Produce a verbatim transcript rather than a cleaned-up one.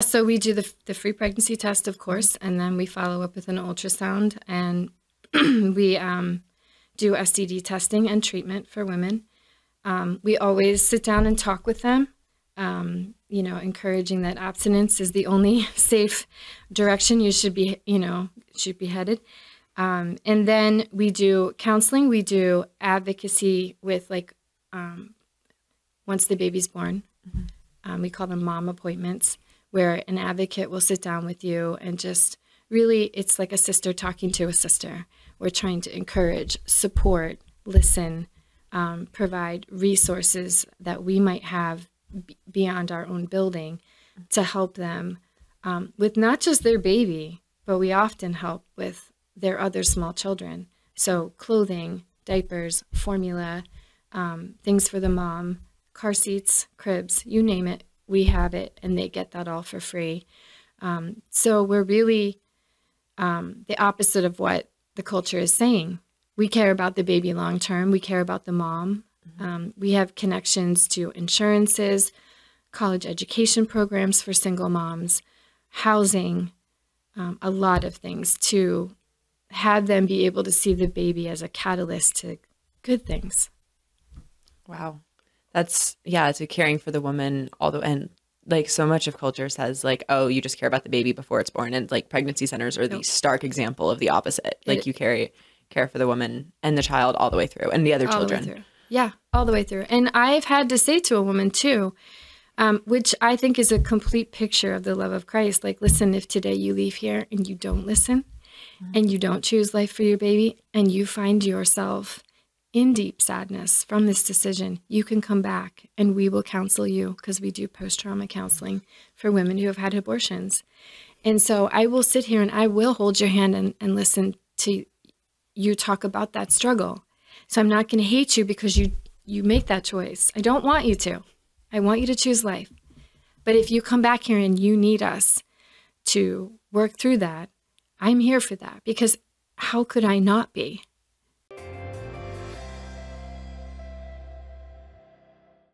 So we do the, the free pregnancy test, of course, and then we follow up with an ultrasound, and we um, do S T D testing and treatment for women. Um, we always sit down and talk with them, um, you know, encouraging that abstinence is the only safe direction you should be, you know, should be headed. Um, and then we do counseling. We do advocacy with, like, um, once the baby's born, mm-hmm. um, we call them mom appointments, where an advocate will sit down with you and just really, it's like a sister talking to a sister. We're trying to encourage, support, listen, um, provide resources that we might have b beyond our own building to help them um, with not just their baby, but we often help with their other small children. So clothing, diapers, formula, um, things for the mom, car seats, cribs, you name it. We have it, and they get that all for free. Um, so we're really um, the opposite of what the culture is saying. We care about the baby long term. We care about the mom. Mm-hmm. um, we have connections to insurances, college education programs for single moms, housing, um, a lot of things to have them be able to see the baby as a catalyst to good things. Wow. That's, yeah, it's a caring for the woman, although, and like so much of culture says, like, oh, you just care about the baby before it's born. And like pregnancy centers are the stark example of the opposite. Like it, you carry, care for the woman and the child all the way through, and the other children. The yeah, all the way through. And I've had to say to a woman too, um, which I think is a complete picture of the love of Christ. Like, listen, if today you leave here and you don't listen, mm-hmm. and you don't choose life for your baby, and you find yourself in deep sadness from this decision, you can come back and we will counsel you, because we do post-trauma counseling for women who have had abortions. And so I will sit here and I will hold your hand and, and listen to you talk about that struggle. So I'm not going to hate you because you, you make that choice. I don't want you to. I want you to choose life. But if you come back here and you need us to work through that, I'm here for that, because how could I not be?